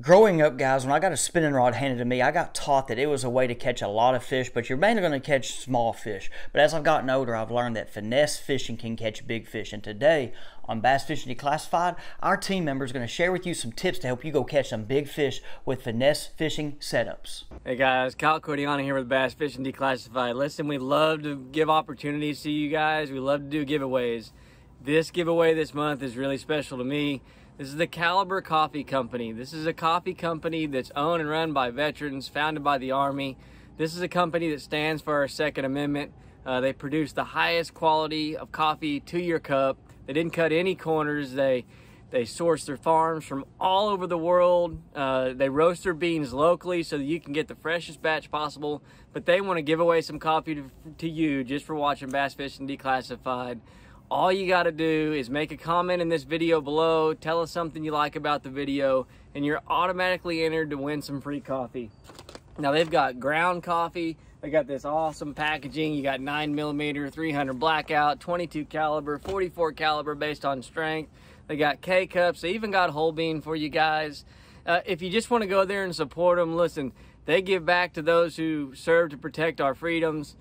Growing up, guys, when I got a spinning rod handed to me, I got taught that it was a way to catch a lot of fish, but you're mainly going to catch small fish. But as I've gotten older, I've learned that finesse fishing can catch big fish. And today, on Bass Fishing Declassified, our team member is going to share with you some tips to help you go catch some big fish with finesse fishing setups. Hey guys, Kyle Cortiana here with Bass Fishing Declassified. Listen, we love to give opportunities to you guys. We love to do giveaways. This giveaway this month is really special to me. This is the Caliber Coffee Company. This is a coffee company that's owned and run by veterans, founded by the Army. This is a company that stands for our Second Amendment. They produce the highest quality of coffee to your cup. They didn't cut any corners. They source their farms from all over the world. They roast their beans locally so that you can get the freshest batch possible. But they want to give away some coffee to you just for watching Bass Fishing Declassified. All you got to do is make a comment in this video below, tell us something you like about the video, and you're automatically entered to win some free coffee. Now they've got ground coffee, they got this awesome packaging, you got 9mm, 300 blackout, 22 caliber, 44 caliber based on strength, they got K-cups, they even got whole bean for you guys. If you just want to go there and support them, listen, they give back to those who serve to protect our freedoms.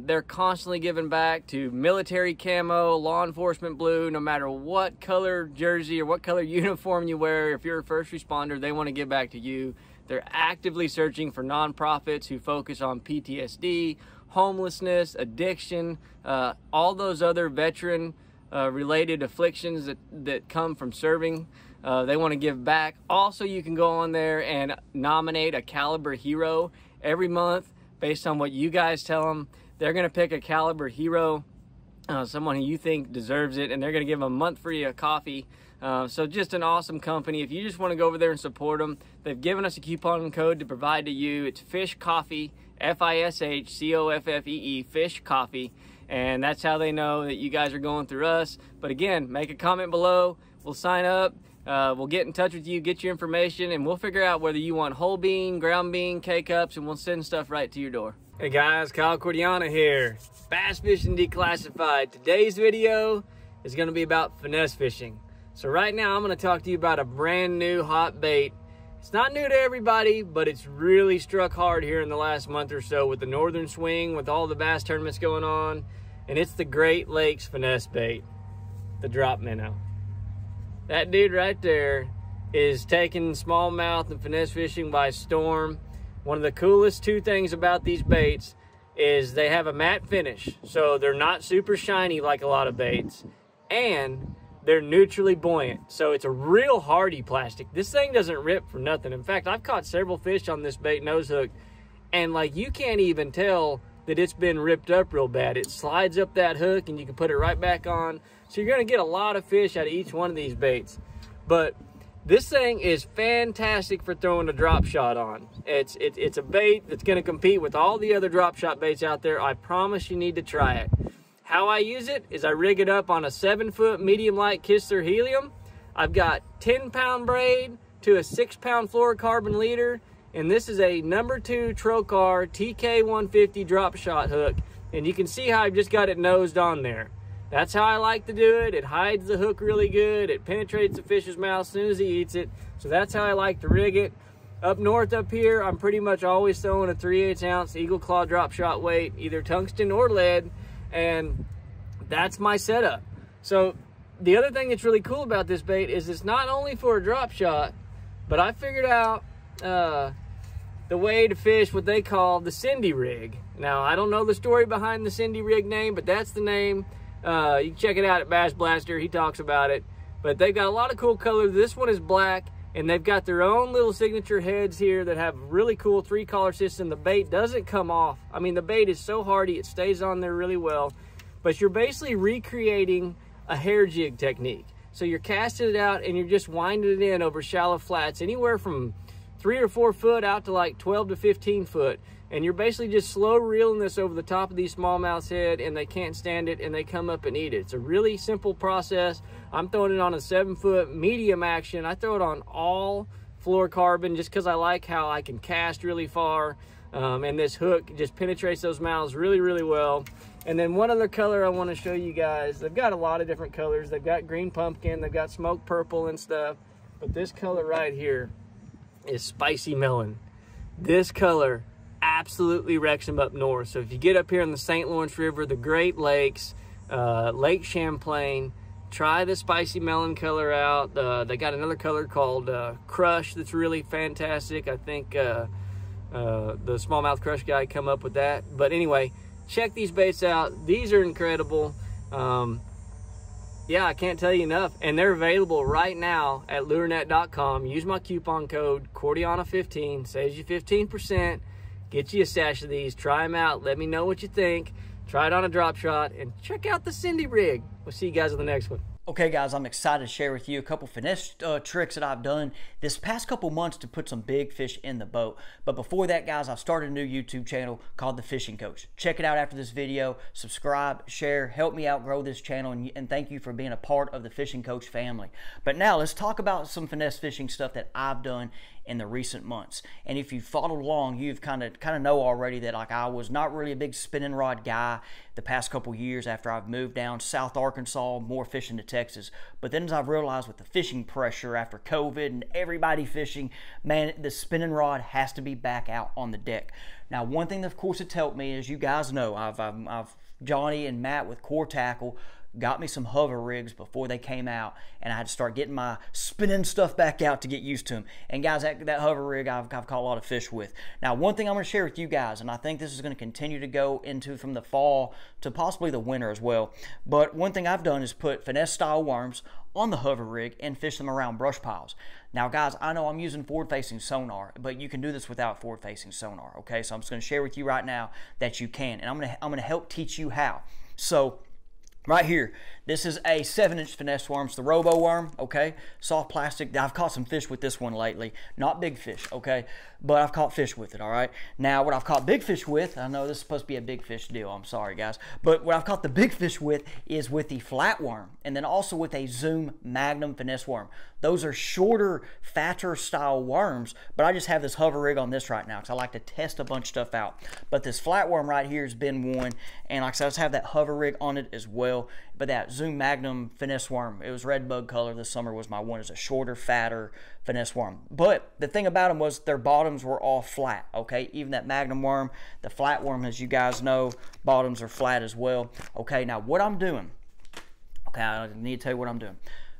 They're constantly giving back to military camo, law enforcement blue, no matter what color jersey or what color uniform you wear. If you're a first responder, they want to give back to you. They're actively searching for nonprofits who focus on PTSD, homelessness, addiction, all those other veteran related afflictions that come from serving. They want to give back. Also, you can go on there and nominate a Caliber hero every month. Based on what you guys tell them, they're going to pick a Caliber hero, someone who you think deserves it, and they're going to give them a month free of coffee. So just an awesome company. If you just want to go over there and support them, they've given us a coupon code to provide to you. It's Fish Coffee, FISHCOFFEE, Fish Coffee. And that's how they know that you guys are going through us. But again, make a comment below. We'll sign up. We'll get in touch with you, get your information, and we'll figure out whether you want whole bean, ground bean, K-cups, and we'll send stuff right to your door. Hey guys, Kyle Cortiana here, Bass Fishing Declassified. Today's video is going to be about finesse fishing. So right now I'm going to talk to you about a brand new hot bait. It's not new to everybody, but it's really struck hard here in the last month or so with the northern swing, with all the bass tournaments going on, and it's the Great Lakes finesse bait, the Drop Minow. That dude right there is taking smallmouth and finesse fishing by storm. One of the coolest two things about these baits is they have a matte finish. So they're not super shiny like a lot of baits. And they're neutrally buoyant. So it's a real hardy plastic. This thing doesn't rip for nothing. In fact, I've caught several fish on this bait nose hook. And like you can't even tell that it's been ripped up real bad. It slides up that hook and you can put it right back on. So you're gonna get a lot of fish out of each one of these baits. But this thing is fantastic for throwing a drop shot on. It's a bait that's gonna compete with all the other drop shot baits out there. I promise you need to try it. How I use it is I rig it up on a 7-foot medium light Kistler Helium. I've got 10-pound braid to a 6-pound fluorocarbon leader. And this is a #2 Trokar TK-150 drop shot hook. And you can see how I've just got it nosed on there. That's how I like to do it. It hides the hook really good. It penetrates the fish's mouth as soon as he eats it. So that's how I like to rig it. Up north up here, I'm pretty much always throwing a 3/8 ounce Eagle Claw drop shot weight, either tungsten or lead. And that's my setup. So the other thing that's really cool about this bait is it's not only for a drop shot, but I figured out the way to fish what they call the Cindy rig. Now, I don't know the story behind the Cindy rig name, but that's the name. You can check it out at Bass Blaster. He talks about it. But they've got a lot of cool colors. This one is black, and they've got their own little signature heads here that have really cool 3-collar system. The bait doesn't come off. I mean, the bait is so hardy. It stays on there really well. But you're basically recreating a hair jig technique. So you're casting it out, and you're just winding it in over shallow flats, anywhere from 3 or 4 foot out to like 12 to 15 foot. And you're basically just slow reeling this over the top of these smallmouth's head, and they can't stand it and they come up and eat it. It's a really simple process. I'm throwing it on a 7-foot medium action. I throw it on all fluorocarbon just because I like how I can cast really far. And this hook just penetrates those mouths really, really well. And then one other color I want to show you guys. They've got a lot of different colors. They've got green pumpkin, they've got smoked purple and stuff. But this color right here is Spicy Melon. This color absolutely wrecks them up north. So if you get up here on the St. Lawrence River, the Great Lakes, Lake Champlain, try the Spicy Melon color out. They got another color called Crush that's really fantastic. I think the Smallmouth Crush guy come up with that. But anyway, check these baits out. These are incredible. Yeah, I can't tell you enough. And they're available right now at lurenet.com. Use my coupon code Cortiana15. Saves you 15%. Get you a sash of these. Try them out. Let me know what you think. Try it on a drop shot. And check out the Cindy rig. We'll see you guys on the next one. Okay guys, I'm excited to share with you a couple finesse tricks that I've done this past couple months to put some big fish in the boat. But before that guys, I've started a new YouTube channel called The Fishing Coach. Check it out after this video, subscribe, share, help me out grow this channel, and thank you for being a part of the Fishing Coach family. But now let's talk about some finesse fishing stuff that I've done in the recent months. And if you followed along, you've kind of know already that like I was not really a big spinning rod guy the past couple years after I've moved down South Arkansas, more fishing to Texas. But then as I've realized with the fishing pressure after COVID and everybody fishing, man, the spinning rod has to be back out on the deck. Now, one thing that of course it's helped me is, you guys know, I've Johnny and Matt with Core Tackle got me some hover rigs before they came out, and I had to start getting my spinning stuff back out to get used to them. And guys, that hover rig I've caught a lot of fish with. Now, one thing I'm going to share with you guys, and I think this is going to continue to go into from the fall to possibly the winter as well, but one thing I've done is put finesse style worms on the hover rig and fish them around brush piles. Now guys, I know I'm using forward-facing sonar, but you can do this without forward-facing sonar, okay? So I'm just going to share with you right now that you can, and I'm going to help teach you how. So right here, this is a 7-inch finesse worm. It's the Roboworm, okay? Soft plastic. I've caught some fish with this one lately. Not big fish, okay? But I've caught fish with it, all right? Now, what I've caught big fish with, I know this is supposed to be a big fish deal. I'm sorry, guys. But what I've caught the big fish with is with the Flatworm, and then also with a Zoom Magnum finesse worm. Those are shorter, fatter style worms, but I just have this hover rig on this right now because I like to test a bunch of stuff out. But this Flatworm right here has been one, and like I said, I just have that hover rig on it as well. But that Zoom Magnum finesse worm, it was red bug color this summer, was my one. It's a shorter, fatter finesse worm. But the thing about them was their bottoms were all flat, okay? Even that Magnum worm, the flat worm, as you guys know, bottoms are flat as well. Okay, now what I'm doing, okay, I need to tell you what I'm doing.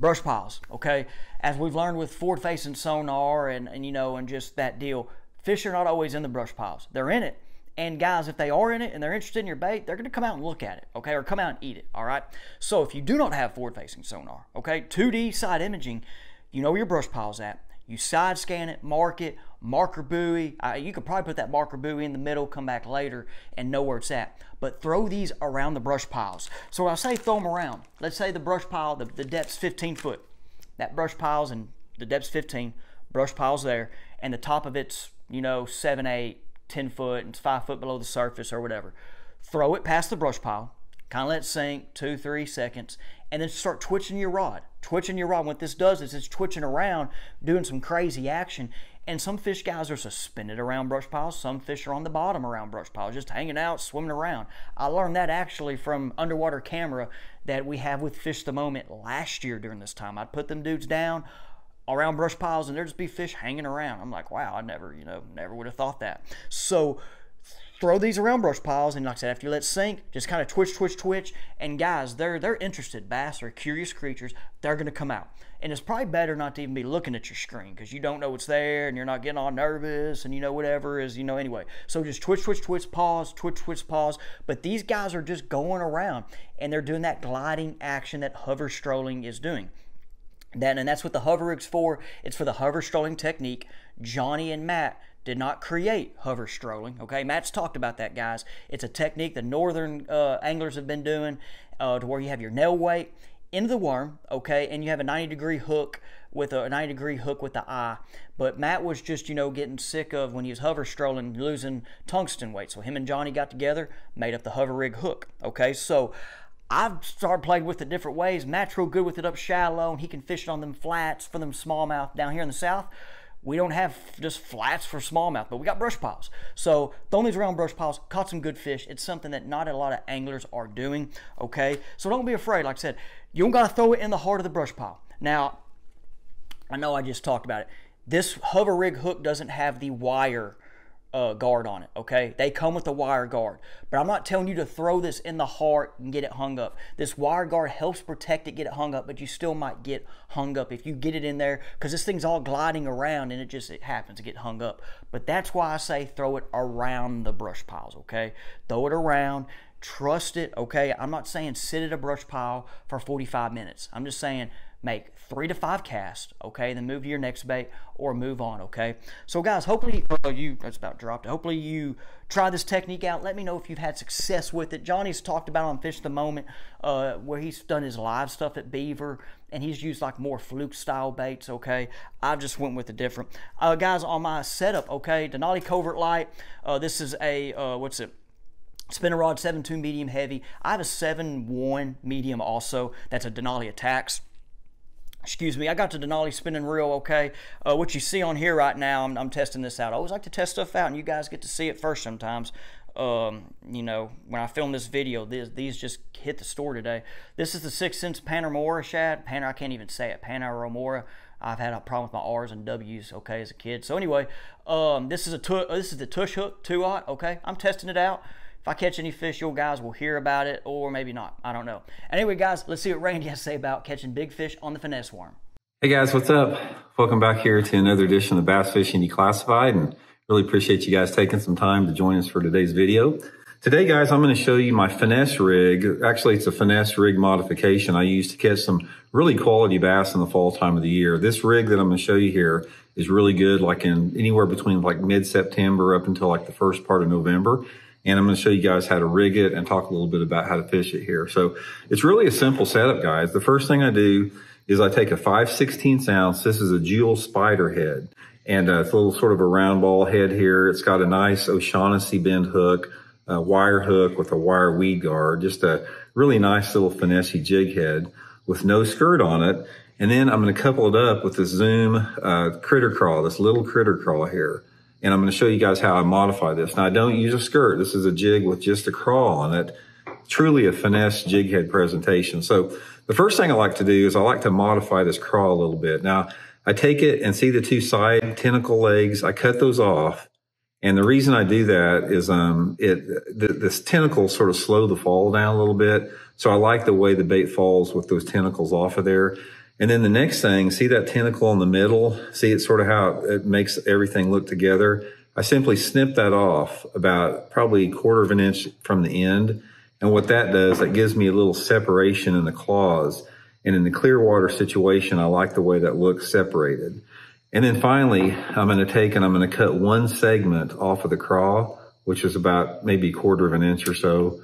Brush piles, okay? As we've learned with forward-facing sonar and you know, and just that deal, fish are not always in the brush piles. They're in it. And guys, if they are in it and they're interested in your bait, they're going to come out and look at it, okay? Or come out and eat it, all right? So if you do not have forward-facing sonar, okay, 2D side imaging, you know where your brush pile's at. You side scan it, mark it, marker buoy. You could probably put that marker buoy in the middle, come back later, and know where it's at. But throw these around the brush piles. So when I say throw them around, let's say the brush pile, the depth's 15 foot. That brush pile's and the depth's 15, brush pile's there, and the top of it's, you know, 7, 8, 10 foot and 5 foot below the surface or whatever. Throw it past the brush pile, kind of let it sink 2-3 seconds, and then start twitching your rod. Twitching your rod. What this does is it's twitching around, doing some crazy action. And some fish, guys, are suspended around brush piles. Some fish are on the bottom around brush piles, just hanging out, swimming around. I learned that actually from underwater camera that we have with Fish the Moment last year during this time. I'd put them dudes down around brush piles and there'd just be fish hanging around. I'm like, wow, I never, you know, never would have thought that. So throw these around brush piles, and like I said, after you let sink, just kind of twitch, twitch, twitch. And guys, they're interested. Bass are curious creatures. They're gonna come out. And it's probably better not to even be looking at your screen because you don't know what's there and you're not getting all nervous and you know whatever is, you know, anyway. So just twitch, twitch, twitch, pause, twitch, twitch, pause. But these guys are just going around and they're doing that gliding action that hover strolling is doing. And that's what the hover rig's for. It's for the hover strolling technique. Johnny and Matt did not create hover strolling, okay? Matt's talked about that, guys. It's a technique the northern anglers have been doing to where you have your nail weight into the worm, okay, and you have a 90-degree hook with a 90-degree hook with the eye. But Matt was just, you know, getting sick of when he was hover strolling, losing tungsten weight. So him and Johnny got together, made up the hover rig hook, okay? So I've started playing with it different ways. Matt's real good with it up shallow, and he can fish it on them flats for them smallmouth. Down here in the south, we don't have just flats for smallmouth, but we got brush piles. So throwing these around brush piles, caught some good fish. It's something that not a lot of anglers are doing, okay? So don't be afraid. Like I said, you don't got to throw it in the heart of the brush pile. Now, I know I just talked about it. This Hover Rig hook doesn't have the wire guard on it, okay? They come with the wire guard, but I'm not telling you to throw this in the heart and get it hung up. This wire guard helps protect it, get it hung up, but you still might get hung up if you get it in there, because this thing's all gliding around and it happens to get hung up. But that's why I say throw it around the brush piles, okay? Throw it around, trust it, okay? I'm not saying sit at a brush pile for 45 minutes. I'm just saying make 3 to 5 casts, okay, then move to your next bait or move on, okay? So guys, hopefully that's about dropped. Hopefully you try this technique out. Let me know if you've had success with it. Johnny's talked about on Fish the Moment where he's done his live stuff at Beaver, and he's used like more fluke style baits, okay? I just went with a different. Guys, on my setup, okay, Denali Kovert Light. This is a, what's it? Spinner rod 7.2 medium heavy. I have a 7.1 medium also. That's a Denali AttaX. Excuse me, I got the Denali spinning reel, okay? What you see on here right now, I'm testing this out. I always like to test stuff out, and you guys get to see it first sometimes. You know, when I film this video, these just hit the store today. This is the 6th Sense Panoramora Shad. I can't even say it, Panoramora. I've had a problem with my R's and W's, okay, as a kid. So anyway, this is the Tush Hook 2-aught, okay? I'm testing it out. If I catch any fish, you guys will hear about it, or maybe not. I don't know. Anyway, guys, let's see what Randy has to say about catching big fish on the finesse worm. Hey, guys, what's up? Welcome back here to another edition of the Bass Fishing Declassified, and really appreciate you guys taking some time to join us for today's video. Today, guys, I'm going to show you my finesse rig. Actually, it's a finesse rig modification I use to catch some really quality bass in the fall time of the year. This rig that I'm going to show you here is really good, like in anywhere between like mid-September up until like the first part of November. And I'm going to show you guys how to rig it and talk a little bit about how to fish it here. So it's really a simple setup, guys. The first thing I do is I take a 5/16 ounce. This is a Jewel Spider head. And it's a little sort of a round ball head here. It's got a nice O'Shaughnessy bend hook, a wire hook with a wire weed guard. Just a really nice little finessey jig head with no skirt on it. And then I'm going to couple it up with the Zoom Critter Craw, this little Critter Craw here. And I'm going to show you guys how I modify this. Now, I don't use a skirt. This is a jig with just a crawl on it. Truly a finesse jig head presentation. So the first thing I like to do is I like to modify this crawl a little bit. Now, I take it and see the two side tentacle legs. I cut those off. And the reason I do that is this tentacle sort of slow the fall down a little bit. So I like the way the bait falls with those tentacles off of there. And then the next thing, see that tentacle in the middle? See, it's sort of how it makes everything look together. I simply snip that off about probably 1/4 of an inch from the end. And what that does, that gives me a little separation in the claws. And in the clear water situation, I like the way that looks separated. And then finally, I'm going to take and I'm going to cut one segment off of the craw, which is about maybe 1/4 of an inch or so.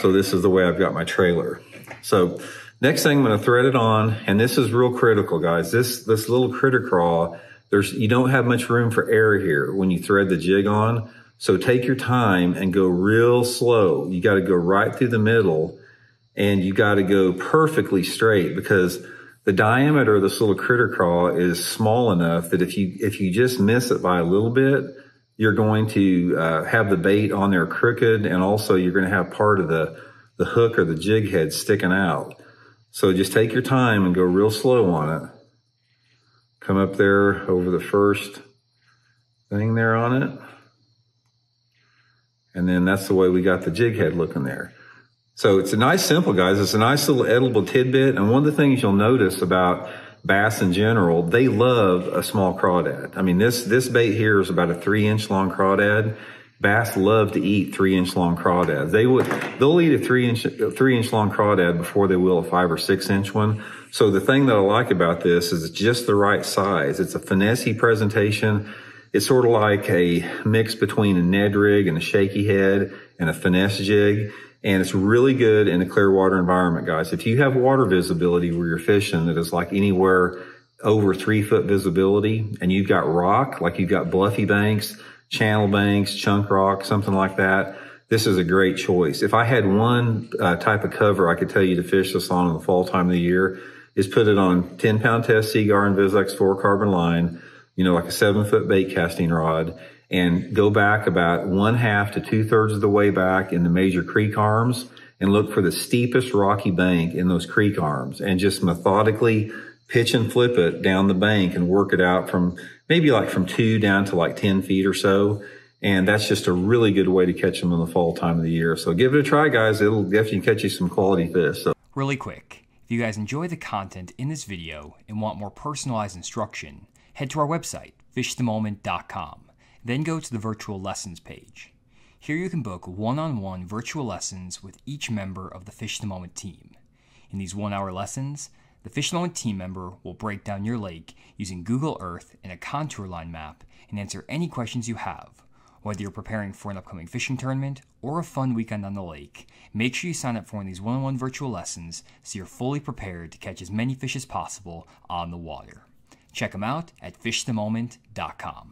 So this is the way I've got my trailer. So next thing, I'm going to thread it on, and this is real critical, guys. This little Critter Craw, you don't have much room for error here when you thread the jig on, so take your time and go real slow. You got to go right through the middle, and you got to go perfectly straight, because the diameter of this little Critter Craw is small enough that if you just miss it by a little bit, you're going to have the bait on there crooked, and also you're going to have part of the hook or the jig head sticking out. So just take your time and go real slow on it. Come up there over the first thing there on it. And then that's the way we got the jig head looking there. So it's a nice simple, guys. It's a nice little edible tidbit. And one of the things you'll notice about bass in general, they love a small crawdad. I mean, this bait here is about a 3-inch long crawdad. Bass love to eat 3-inch long crawdads. They'll eat a 3-inch long crawdad before they will a 5 or 6-inch one. So the thing that I like about this is it's just the right size. It's a finessey presentation. It's sort of like a mix between a Ned rig and a shaky head and a finesse jig. And it's really good in a clear water environment, guys. If you have water visibility where you're fishing that is like anywhere over 3-foot visibility, and you've got rock, like you've got bluffy banks, channel banks, chunk rock, something like that, this is a great choice. If I had one type of cover I could tell you to fish this on in the fall time of the year, is put it on 10-pound test Seagar and Vislex 4-carbon line, you know, like a 7-foot bait casting rod, and go back about 1/2 to 2/3 of the way back in the major creek arms and look for the steepest rocky bank in those creek arms and just methodically pitch and flip it down the bank and work it out from maybe like from 2 down to like 10 feet or so. And that's just a really good way to catch them in the fall time of the year. So give it a try, guys. It'll definitely catch you some quality fish. So. Really quick, if you guys enjoy the content in this video and want more personalized instruction, head to our website, fishthemoment.com. Then go to the virtual lessons page. Here you can book one-on-one virtual lessons with each member of the Fish the Moment team. In these 1-hour lessons, the Fish the Moment team member will break down your lake using Google Earth and a contour line map and answer any questions you have. Whether you're preparing for an upcoming fishing tournament or a fun weekend on the lake, make sure you sign up for one of these one-on-one virtual lessons so you're fully prepared to catch as many fish as possible on the water. Check them out at fishthemoment.com.